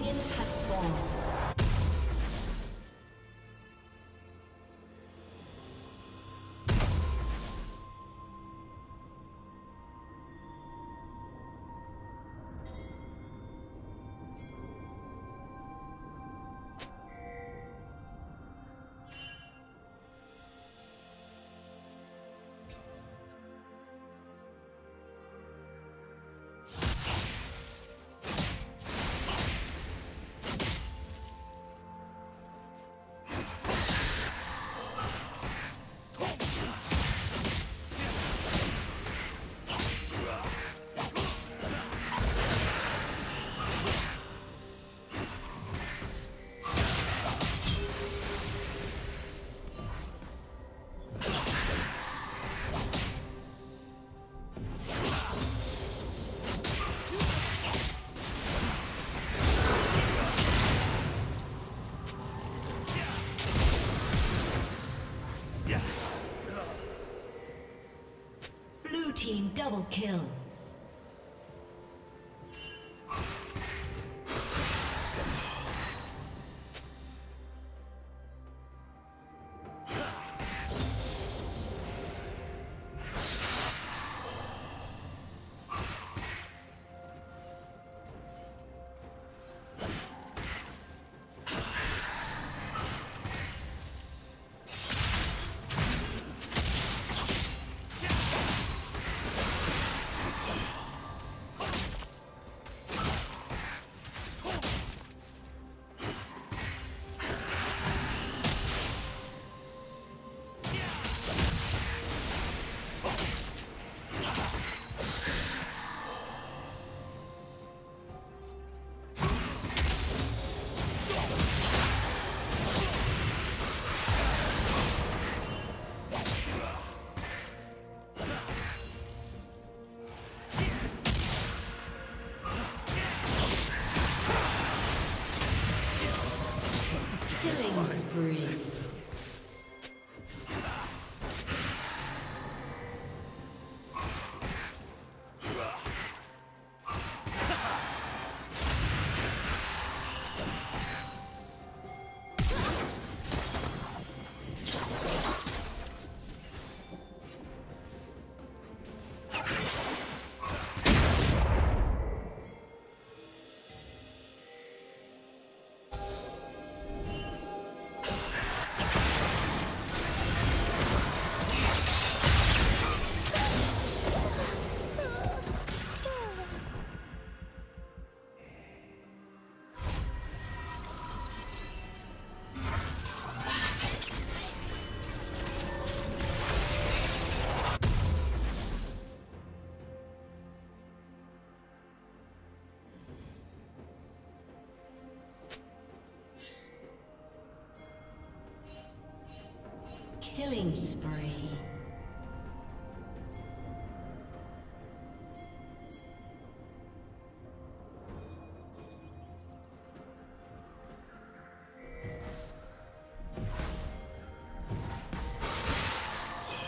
Minions have spawned. Double kill. Breeze.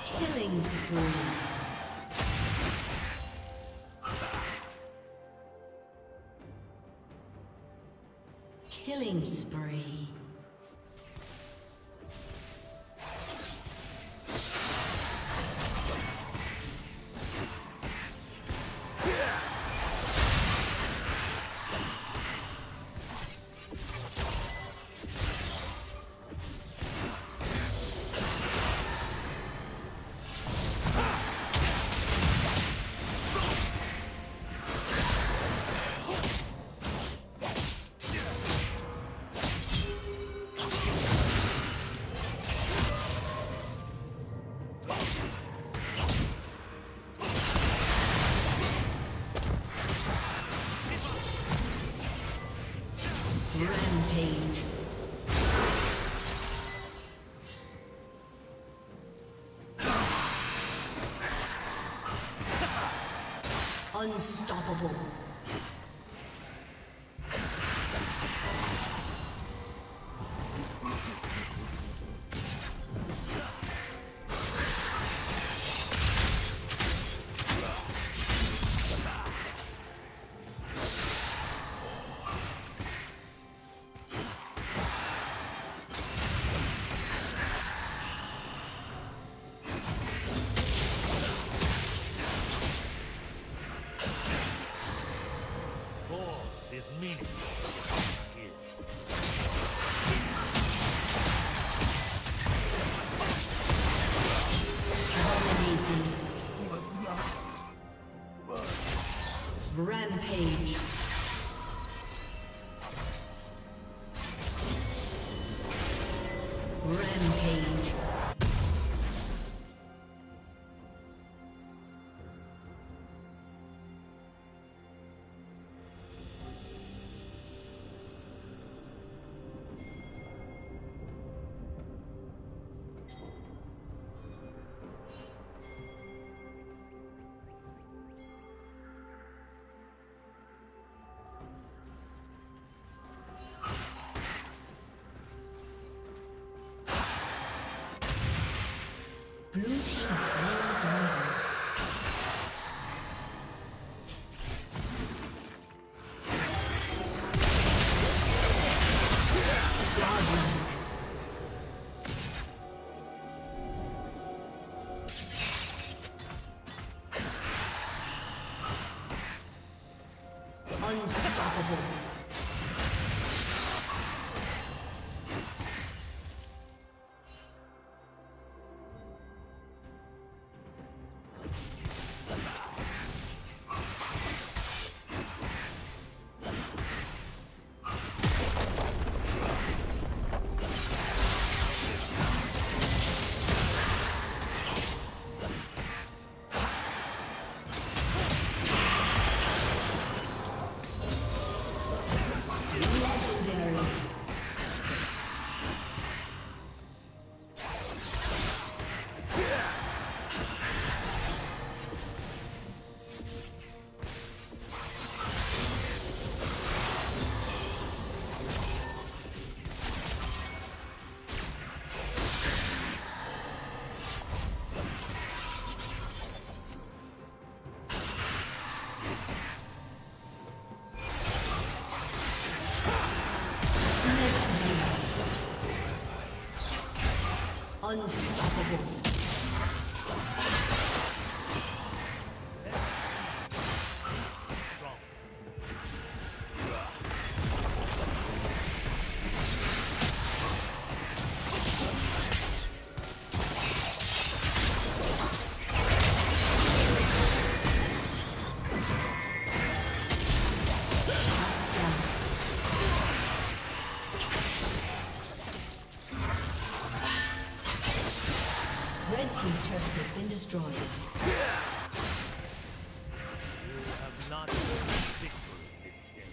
Killing spree. Killing spree. Killing spree. Unstoppable. is meaningless. Rampage. Rampage. Unstoppable. Destroyed. You have not victory this game.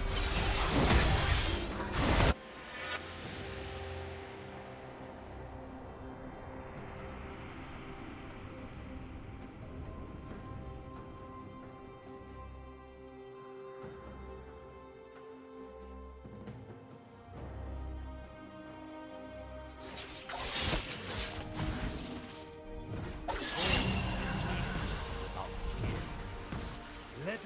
Let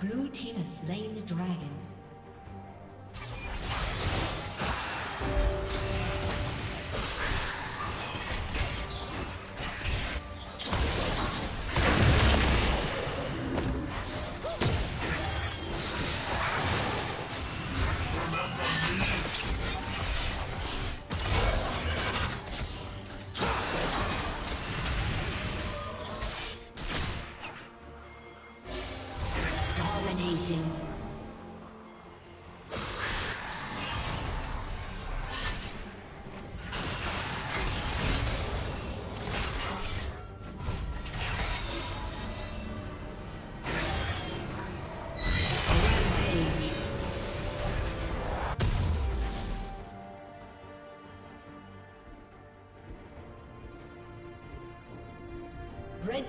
Blue team has slain the dragon. Red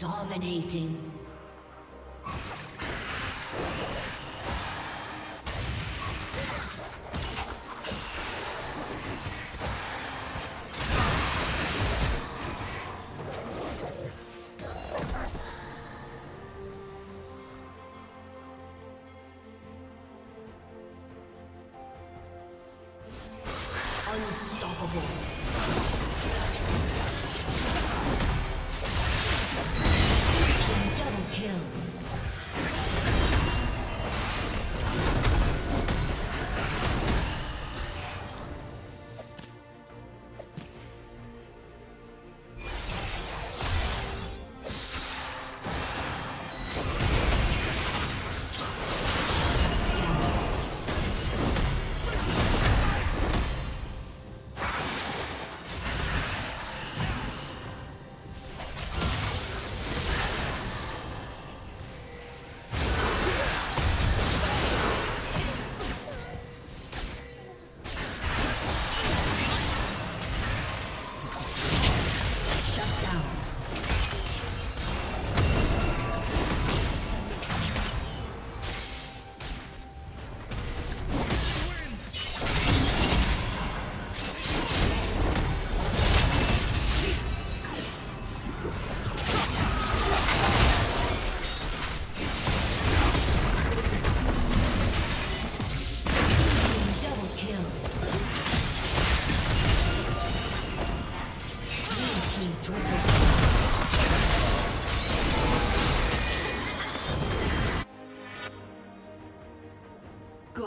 Dominating.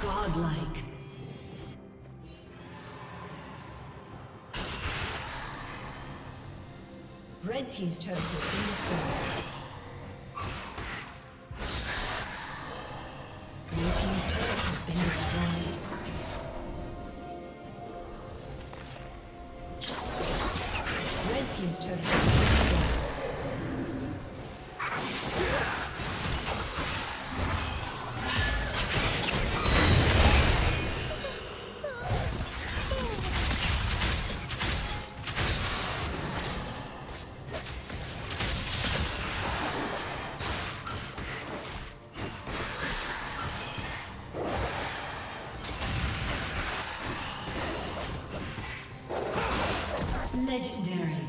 Godlike. Red team's turret has been destroyed. Blue team's turret has been destroyed. Red team's turret has been destroyed. Legendary.